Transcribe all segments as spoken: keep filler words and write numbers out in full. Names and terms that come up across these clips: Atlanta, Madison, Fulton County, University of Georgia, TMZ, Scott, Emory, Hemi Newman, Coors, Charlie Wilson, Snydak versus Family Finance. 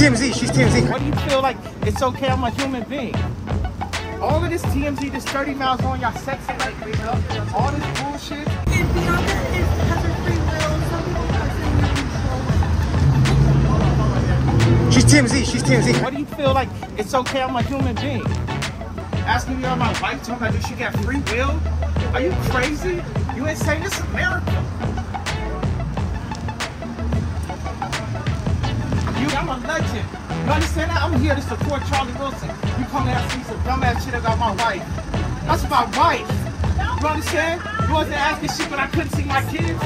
T M Z, she's T M Z. What do you feel like? It's okay, I'm a human being. All of this T M Z, this thirty miles on, y'all sexy like, you know, all this bullshit. And Bianca is, has her free will. Some people are saying you're controlling. She's T M Z, she's T M Z. What do you feel like? It's okay, I'm a human being. Asking me on my wife, talking about, do she got free will? Are you crazy? You insane, this is America. I'm a legend. You understand that? I'm here to support Charlie Wilson. You come and ask me some dumbass shit about my wife. That's my wife. You understand? You wasn't asking shit when I couldn't see my kids.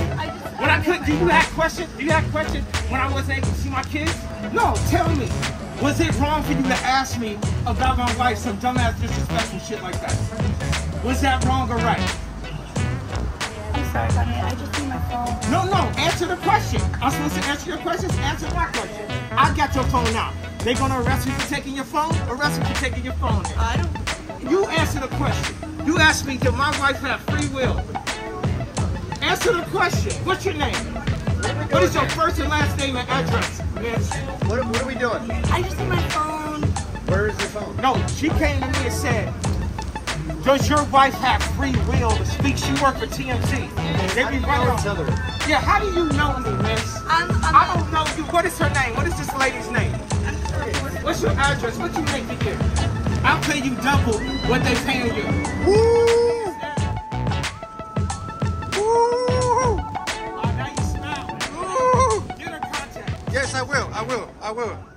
When I couldn't, do you have questions? Do you have questions when I wasn't able to see my kids? No, tell me. Was it wrong for you to ask me about my wife some dumbass disrespectful shit like that? Was that wrong or right? I'm sorry, honey. I just need my phone. No, no. Answer the question. I'm supposed to answer your questions. Answer my question. I got your phone now. They gonna arrest you for taking your phone? Arrest me for taking your phone. I don't. You answer the question. You asked me, did my wife have free will? Answer the question. What's your name? What is your first and last name and address? What, what are we doing? I just need my phone. Where is your phone? No, she came to me and said, does your wife have free will to speak? She worked for T M Z. They be running each other. Yeah, how do you know me, miss? I'm, I'm I don't know you. What is her name? What is this lady's name? What's your address? What you make me here? I'll pay you double what they paying you. Woo! Woo! Oh, now you smile. Woo! Get her contact. Yes, I will. I will. I will.